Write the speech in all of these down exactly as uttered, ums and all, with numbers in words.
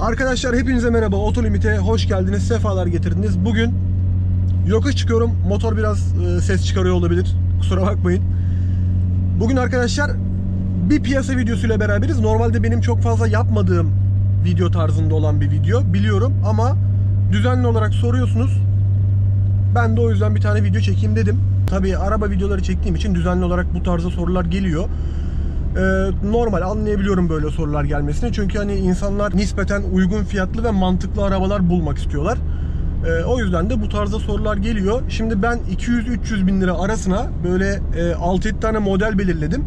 Arkadaşlar hepinize merhaba. Otolimit'e hoş geldiniz. Sefalar getirdiniz. Bugün yokuş çıkıyorum. Motor biraz e, ses çıkarıyor olabilir. Kusura bakmayın. Bugün arkadaşlar bir piyasa videosuyla beraberiz. Normalde benim çok fazla yapmadığım video tarzında olan bir video. Biliyorum ama düzenli olarak soruyorsunuz. Ben de o yüzden bir tane video çekeyim dedim. Tabii araba videoları çektiğim için düzenli olarak bu tarzda sorular geliyor. Normal, anlayabiliyorum böyle sorular gelmesini. Çünkü hani insanlar nispeten uygun fiyatlı ve mantıklı arabalar bulmak istiyorlar. O yüzden de bu tarzda sorular geliyor. Şimdi ben iki yüz üç yüz bin lira arasına böyle altı yedi tane model belirledim.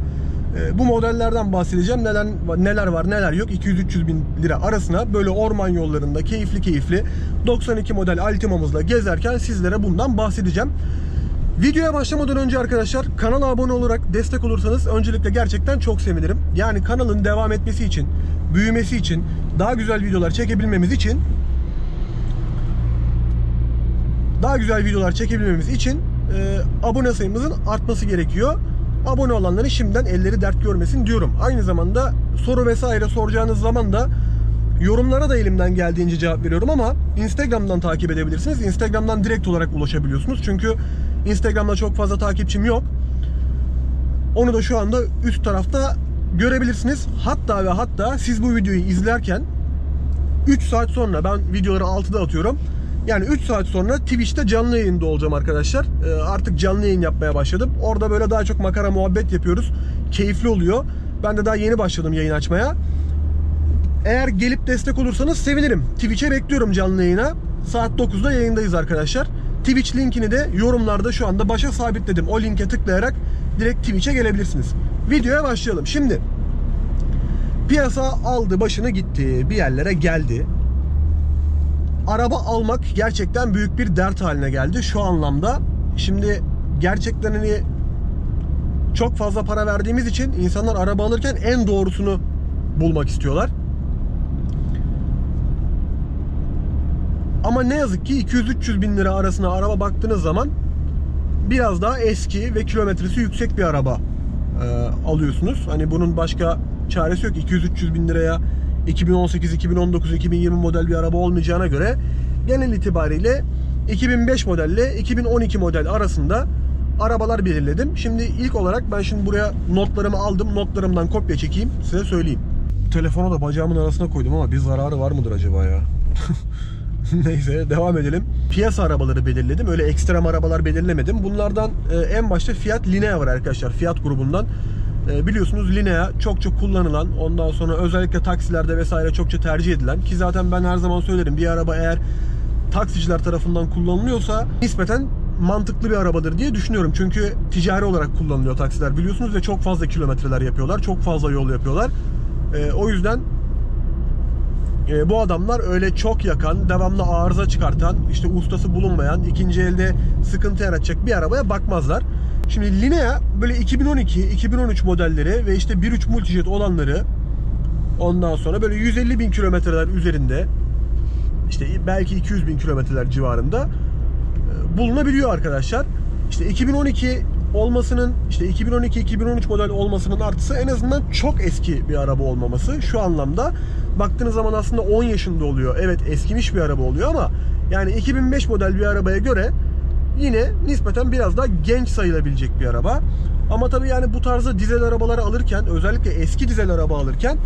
Bu modellerden bahsedeceğim. Neler, neler var neler yok. iki yüz üç yüz bin lira arasına böyle orman yollarında keyifli keyifli doksan iki model Altima'mızla gezerken sizlere bundan bahsedeceğim. Videoya başlamadan önce arkadaşlar kanala abone olarak destek olursanız öncelikle gerçekten çok sevinirim. Yani kanalın devam etmesi için, büyümesi için, daha güzel videolar çekebilmemiz için daha güzel videolar çekebilmemiz için e, abone sayımızın artması gerekiyor. Abone olanların şimdiden elleri dert görmesin diyorum. Aynı zamanda soru vesaire soracağınız zaman da yorumlara da elimden geldiğince cevap veriyorum ama Instagram'dan takip edebilirsiniz. Instagram'dan direkt olarak ulaşabiliyorsunuz. Çünkü Instagram'da çok fazla takipçim yok. Onu da şu anda üst tarafta görebilirsiniz. Hatta ve hatta siz bu videoyu izlerken üç saat sonra, ben videoları altıda atıyorum. Yani üç saat sonra Twitch'te canlı yayında olacağım arkadaşlar. Ee, artık canlı yayın yapmaya başladım. Orada böyle daha çok makara muhabbet yapıyoruz. Keyifli oluyor. Ben de daha yeni başladım yayın açmaya. Eğer gelip destek olursanız sevinirim. Twitch'e bekliyorum canlı yayına. Saat dokuzda yayındayız arkadaşlar. Twitch linkini de yorumlarda şu anda başa sabitledim. O linke tıklayarak direkt Twitch'e gelebilirsiniz. Videoya başlayalım. Şimdi piyasa aldı başını gitti. Bir yerlere geldi. Araba almak gerçekten büyük bir dert haline geldi. Şu anlamda şimdi gerçekten hani çok fazla para verdiğimiz için insanlar araba alırken en doğrusunu bulmak istiyorlar. Ama ne yazık ki iki yüz üç yüz bin lira arasına araba baktığınız zaman biraz daha eski ve kilometresi yüksek bir araba e, alıyorsunuz. Hani bunun başka çaresi yok. iki yüz üç yüz bin liraya iki bin on sekiz, iki bin on dokuz, iki bin yirmi model bir araba olmayacağına göre genel itibariyle iki bin beş modelle iki bin on iki model arasında arabalar belirledim. Şimdi ilk olarak ben şimdi buraya notlarımı aldım. Notlarımdan kopya çekeyim, size söyleyeyim. Telefonu da bacağımın arasına koydum ama bir zararı var mıdır acaba ya? Neyse, devam edelim. Piyasa arabaları belirledim. Öyle ekstrem arabalar belirlemedim. Bunlardan e, en başta Fiat Linea var arkadaşlar. Fiat grubundan. E, biliyorsunuz Linea çok çok kullanılan. Ondan sonra özellikle taksilerde vesaire çokça tercih edilen. Ki zaten ben her zaman söylerim. Bir araba eğer taksiciler tarafından kullanılıyorsa nispeten mantıklı bir arabadır diye düşünüyorum. Çünkü ticari olarak kullanılıyor taksiler biliyorsunuz. Ve çok fazla kilometreler yapıyorlar. Çok fazla yol yapıyorlar. E, o yüzden... E, bu adamlar öyle çok yakan, devamlı arıza çıkartan, işte ustası bulunmayan, ikinci elde sıkıntı yaratacak bir arabaya bakmazlar. Şimdi Linea böyle iki bin on iki, iki bin on üç modelleri ve işte bir nokta üç multijet olanları, ondan sonra böyle yüz elli bin kilometreler üzerinde, işte belki iki yüz bin kilometreler civarında e, bulunabiliyor arkadaşlar. İşte iki bin on iki olmasının, işte iki bin on iki, iki bin on üç model olmasının artısı en azından çok eski bir araba olmaması. Şu anlamda baktığınız zaman aslında on yaşında oluyor. Evet, eskimiş bir araba oluyor ama yani iki bin beş model bir arabaya göre yine nispeten biraz daha genç sayılabilecek bir araba. Ama tabii yani bu tarzda dizel arabaları alırken, özellikle eski dizel araba alırken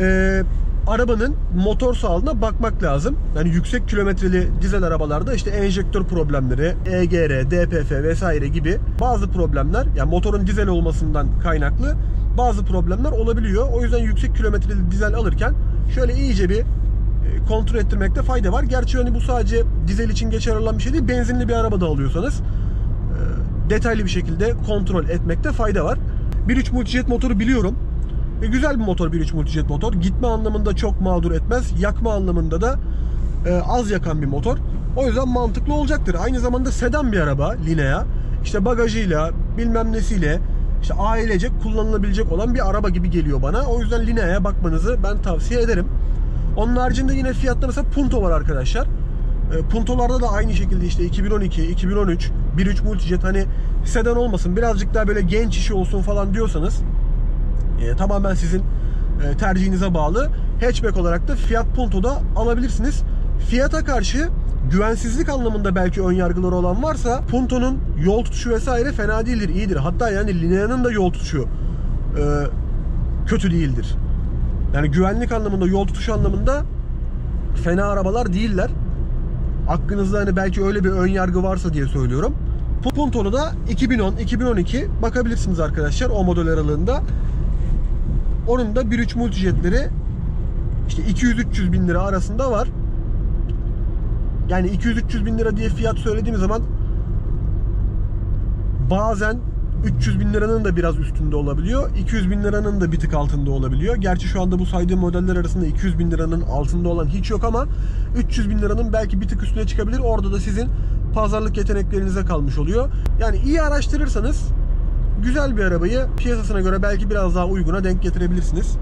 e, arabanın motor sağlığına bakmak lazım. Yani yüksek kilometreli dizel arabalarda işte enjektör problemleri, E G R, D P F vesaire gibi bazı problemler, yani motorun dizel olmasından kaynaklı bazı problemler olabiliyor. O yüzden yüksek kilometreli dizel alırken şöyle iyice bir kontrol ettirmekte fayda var. Gerçi hani bu sadece dizel için geçerli olan bir şey değil. Benzinli bir araba da alıyorsanız detaylı bir şekilde kontrol etmekte fayda var. bir nokta üç multijet motoru biliyorum. E, güzel bir motor, bir nokta üç multijet motor. Gitme anlamında çok mağdur etmez. Yakma anlamında da e, az yakan bir motor. O yüzden mantıklı olacaktır. Aynı zamanda sedan bir araba Linea. İşte bagajıyla, bilmem nesiyle, işte ailecek kullanılabilecek olan bir araba gibi geliyor bana. O yüzden Linea'ya bakmanızı ben tavsiye ederim. Onun haricinde yine Fiat'ta mesela Punto var arkadaşlar. E, Punto'larda da aynı şekilde işte iki bin on iki, iki bin on üç, bir nokta üç multijet, hani sedan olmasın, birazcık daha böyle genç işi olsun falan diyorsanız E, tamamen sizin tercihinize bağlı. Hatchback olarak da Fiat Punto'da alabilirsiniz. Fiat'a karşı güvensizlik anlamında belki ön yargıları olan varsa Punto'nun yol tutuşu vesaire fena değildir, iyidir. Hatta yani Linea'nın da yol tutuşu e, kötü değildir. Yani güvenlik anlamında, yol tutuşu anlamında fena arabalar değiller. Aklınızda hani belki öyle bir ön yargı varsa diye söylüyorum. Punto'nu da iki bin on iki bin on iki bakabilirsiniz arkadaşlar, o model aralığında. Onun da bir nokta üç multijetleri işte iki yüz üç yüz bin lira arasında var. Yani iki yüz üç yüz bin lira diye fiyat söylediğim zaman bazen üç yüz bin liranın da biraz üstünde olabiliyor. iki yüz bin liranın da bir tık altında olabiliyor. Gerçi şu anda bu saydığım modeller arasında iki yüz bin liranın altında olan hiç yok ama üç yüz bin liranın belki bir tık üstüne çıkabilir. Orada da sizin pazarlık yeteneklerinize kalmış oluyor. Yani iyi araştırırsanız güzel bir arabayı piyasasına göre belki biraz daha uyguna denk getirebilirsiniz.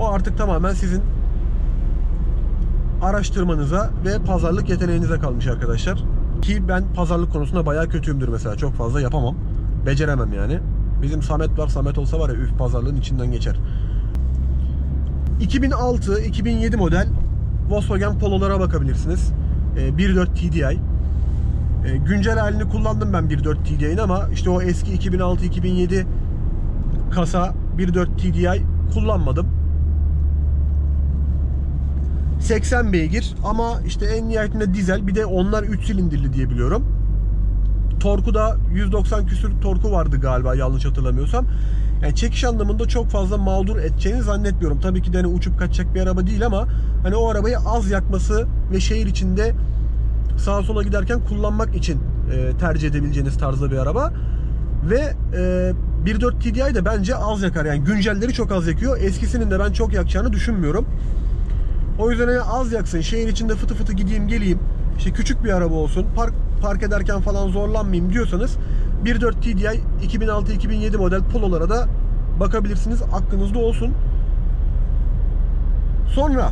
O artık tamamen sizin araştırmanıza ve pazarlık yeteneğinize kalmış arkadaşlar. Ki ben pazarlık konusunda bayağı kötüyümdür mesela. Çok fazla yapamam. Beceremem yani. Bizim Samet var. Samet olsa var ya, üf, pazarlığın içinden geçer. iki bin altı iki bin yedi model Volkswagen Polo'lara bakabilirsiniz. bir nokta dört T D I. Güncel halini kullandım ben bir nokta dört T D I'nin ama işte o eski iki bin altı iki bin yedi kasa bir nokta dört T D I kullanmadım. seksen beygir ama işte en nihayetinde dizel, bir de onlar üç silindirli diye biliyorum. Torku da yüz doksan küsür torku vardı galiba, yanlış hatırlamıyorsam. Yani çekiş anlamında çok fazla mağdur edeceğini zannetmiyorum. Tabii ki de hani uçup kaçacak bir araba değil ama hani o arabayı az yakması ve şehir içinde sağa sola giderken kullanmak için e, tercih edebileceğiniz tarzda bir araba. Ve e, bir nokta dört T D I de bence az yakar. Yani güncelleri çok az yakıyor. Eskisinin de ben çok yakacağını düşünmüyorum. O yüzden hani az yaksın, şehir içinde fıtı fıtı gideyim geleyim, İşte küçük bir araba olsun, park park ederken falan zorlanmayayım diyorsanız bir nokta dört T D I iki bin altı iki bin yedi model Polo'lara da bakabilirsiniz, aklınızda olsun. Sonra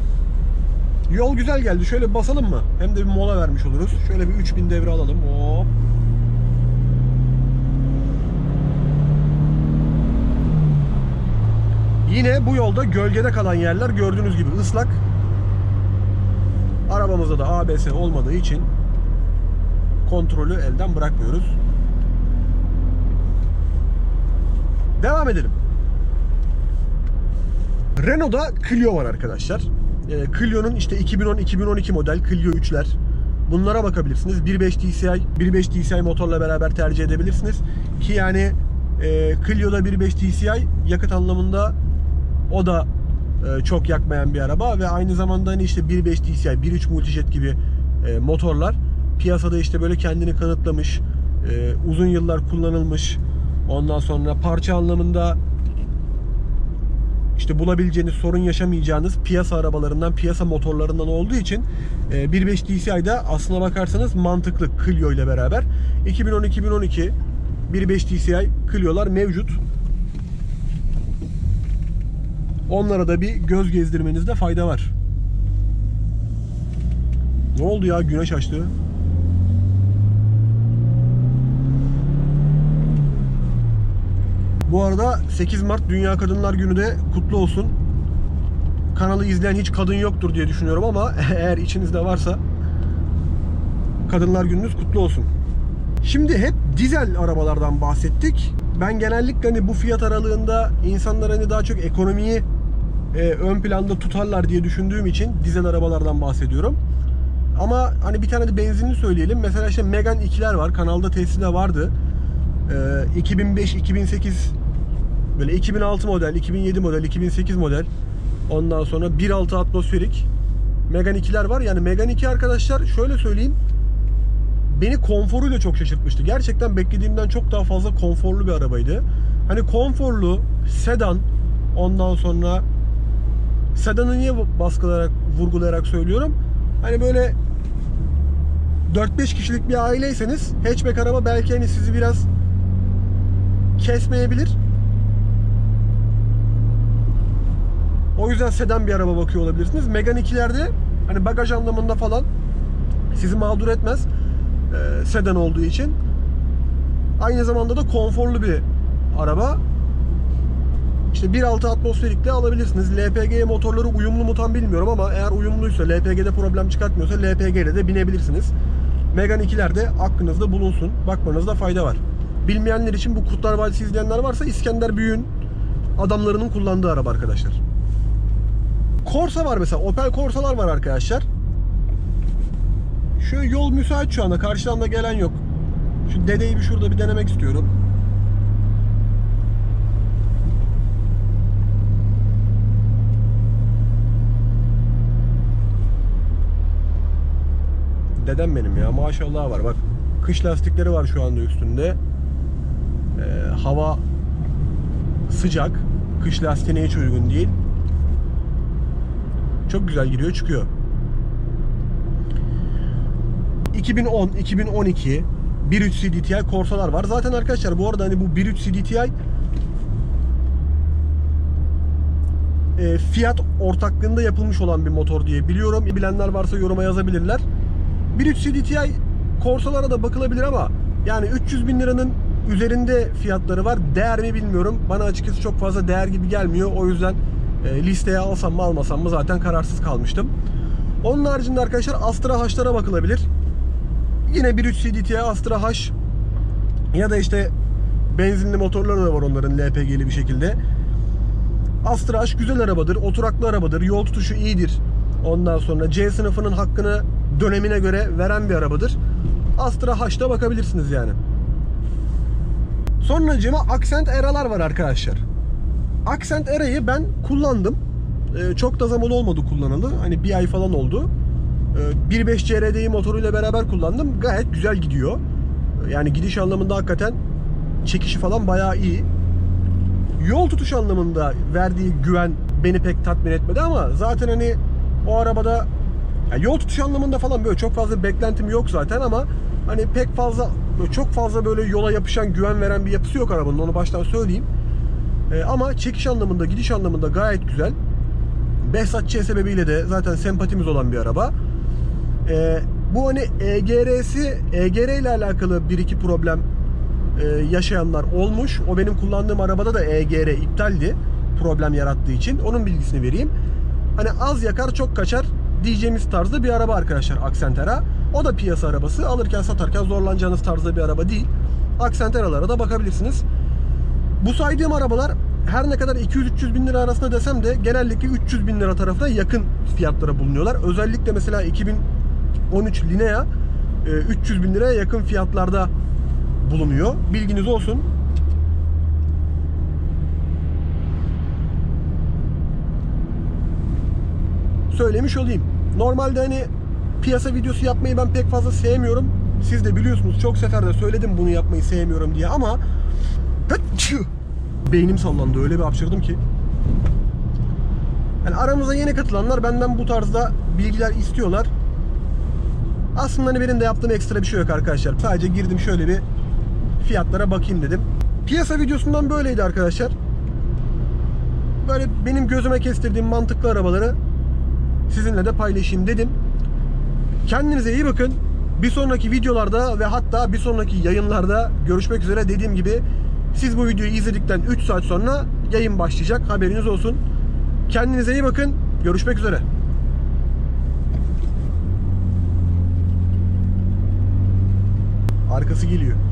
yol güzel geldi, şöyle basalım mı? Hem de bir mola vermiş oluruz. Şöyle bir üç bin devre alalım. Hop. Yine bu yolda gölgede kalan yerler gördüğünüz gibi ıslak. Arabamızda da A B S olmadığı için kontrolü elden bırakmıyoruz. Devam edelim. Renault'da Clio var arkadaşlar. E, Clio'nun işte iki bin on iki bin on iki model Clio üçler. Bunlara bakabilirsiniz. bir nokta beş T C I bir nokta beş T C I motorla beraber tercih edebilirsiniz. Ki yani e, Clio'da bir nokta beş T C I yakıt anlamında o da çok yakmayan bir araba ve aynı zamanda hani işte bir nokta beş T C I bir nokta üç multijet gibi motorlar piyasada işte böyle kendini kanıtlamış, uzun yıllar kullanılmış, ondan sonra parça anlamında işte bulabileceğiniz, sorun yaşamayacağınız piyasa arabalarından, piyasa motorlarından olduğu için bir nokta beş T C I'da aslına bakarsanız mantıklı Clio ile beraber. iki bin on iki bin on iki bir nokta beş T C I Clio'lar mevcut. Onlara da bir göz gezdirmenizde fayda var. Ne oldu ya? Güneş açtı. Bu arada sekiz Mart Dünya Kadınlar Günü de kutlu olsun. Kanalı izleyen hiç kadın yoktur diye düşünüyorum ama eğer içinizde varsa Kadınlar Gününüz kutlu olsun. Şimdi hep dizel arabalardan bahsettik. Ben genellikle hani bu fiyat aralığında insanlar hani daha çok ekonomiyi Ee, ön planda tutarlar diye düşündüğüm için dizel arabalardan bahsediyorum. Ama hani bir tane de benzinli söyleyelim. Mesela işte Megane ikiler var. Kanalda tesisinde vardı. Ee, iki bin beş iki bin sekiz böyle iki bin altı model, iki bin yedi model, iki bin sekiz model. Ondan sonra bir nokta altı atmosferik Megane ikiler var. Yani Megane iki arkadaşlar şöyle söyleyeyim, beni konforuyla çok şaşırtmıştı. Gerçekten beklediğimden çok daha fazla konforlu bir arabaydı. Hani konforlu sedan, ondan sonra sedanı niye baskılayarak, vurgulayarak söylüyorum? Hani böyle dört beş kişilik bir aileyseniz hatchback araba belki hani sizi biraz kesmeyebilir. O yüzden sedan bir araba bakıyor olabilirsiniz. Megane ikilerde hani bagaj anlamında falan sizi mağdur etmez. E, sedan olduğu için. Aynı zamanda da konforlu bir araba. İşte bir nokta altı atmosferikte alabilirsiniz. L P G motorları uyumlu mu tam bilmiyorum ama eğer uyumluysa, L P G'de problem çıkartmıyorsa L P G'de de binebilirsiniz. Megane ikiler de aklınızda bulunsun. Bakmanızda fayda var. Bilmeyenler için, bu Kurtlar Vadisi izleyenler varsa, İskender Büyük'ün adamlarının kullandığı araba arkadaşlar. Corsa var mesela. Opel Corsa'lar var arkadaşlar. Şu yol müsait şu anda. Karşıdan da gelen yok. Şu dedeyi bir şurada bir denemek istiyorum. Dedem benim ya. Maşallah var. Bak, kış lastikleri var şu anda üstünde. Ee, hava sıcak. Kış lastiğine hiç uygun değil. Çok güzel giriyor çıkıyor. iki bin on, iki bin on iki bir nokta üç C D T I Corsa'lar var. Zaten arkadaşlar bu arada hani bu bir nokta üç C D T I e, Fiat ortaklığında yapılmış olan bir motor diye biliyorum. Bilenler varsa yoruma yazabilirler. bir nokta üç C D T I Corsa'lara da bakılabilir ama yani üç yüz bin liranın üzerinde fiyatları var. Değer mi bilmiyorum. Bana açıkçası çok fazla değer gibi gelmiyor. O yüzden e, listeye alsam mı almasam mı zaten kararsız kalmıştım. Onun haricinde arkadaşlar Astra H'lara bakılabilir. Yine bir nokta üç C D T I Astra H ya da işte benzinli motorları da var onların L P G'li bir şekilde. Astra H güzel arabadır, oturaklı arabadır, yol tutuşu iyidir. Ondan sonra C sınıfının hakkını dönemine göre veren bir arabadır. Astra H'da bakabilirsiniz yani. Sonra cima Accent Era'lar var arkadaşlar. Accent Era'yı ben kullandım. Ee, çok da zaman olmadı kullanalı. Hani bir ay falan oldu. Ee, bir nokta beş C R D'yi motoruyla beraber kullandım. Gayet güzel gidiyor. Yani gidiş anlamında hakikaten çekişi falan bayağı iyi. Yol tutuş anlamında verdiği güven beni pek tatmin etmedi ama zaten hani o arabada yani yol tutuş anlamında falan böyle çok fazla beklentim yok zaten ama hani pek fazla, çok fazla böyle yola yapışan, güven veren bir yapısı yok arabanın, onu baştan söyleyeyim. Ee, ama çekiş anlamında, gidiş anlamında gayet güzel. Behzatçı sebebiyle de zaten sempatimiz olan bir araba. Ee, bu hani E G R'si, E G R ile alakalı bir iki problem e, yaşayanlar olmuş. O benim kullandığım arabada da E G R iptaldi problem yarattığı için. Onun bilgisini vereyim. Hani az yakar çok kaçar diyeceğimiz tarzda bir araba arkadaşlar Accent Era. O da piyasa arabası. Alırken satarken zorlanacağınız tarzda bir araba değil. Accent Era'lara da bakabilirsiniz. Bu saydığım arabalar her ne kadar iki yüz üç yüz bin lira arasında desem de genellikle üç yüz bin lira tarafına yakın fiyatlara bulunuyorlar. Özellikle mesela iki bin on üç Linea üç yüz bin liraya yakın fiyatlarda bulunuyor. Bilginiz olsun. Söylemiş olayım. Normalde hani piyasa videosu yapmayı ben pek fazla sevmiyorum. Siz de biliyorsunuz, çok sefer de söyledim bunu yapmayı sevmiyorum diye ama beynim sallandı, öyle bir hapşırdım ki. Yani aramıza yeni katılanlar benden bu tarzda bilgiler istiyorlar. Aslında hani benim de yaptığım ekstra bir şey yok arkadaşlar. Sadece girdim şöyle bir fiyatlara bakayım dedim. Piyasa videosundan böyleydi arkadaşlar. Böyle benim gözüme kestirdiğim mantıklı arabaları sizinle de paylaşayım dedim. Kendinize iyi bakın. Bir sonraki videolarda ve hatta bir sonraki yayınlarda görüşmek üzere. Dediğim gibi siz bu videoyu izledikten üç saat sonra yayın başlayacak. Haberiniz olsun. Kendinize iyi bakın. Görüşmek üzere. Arkası geliyor.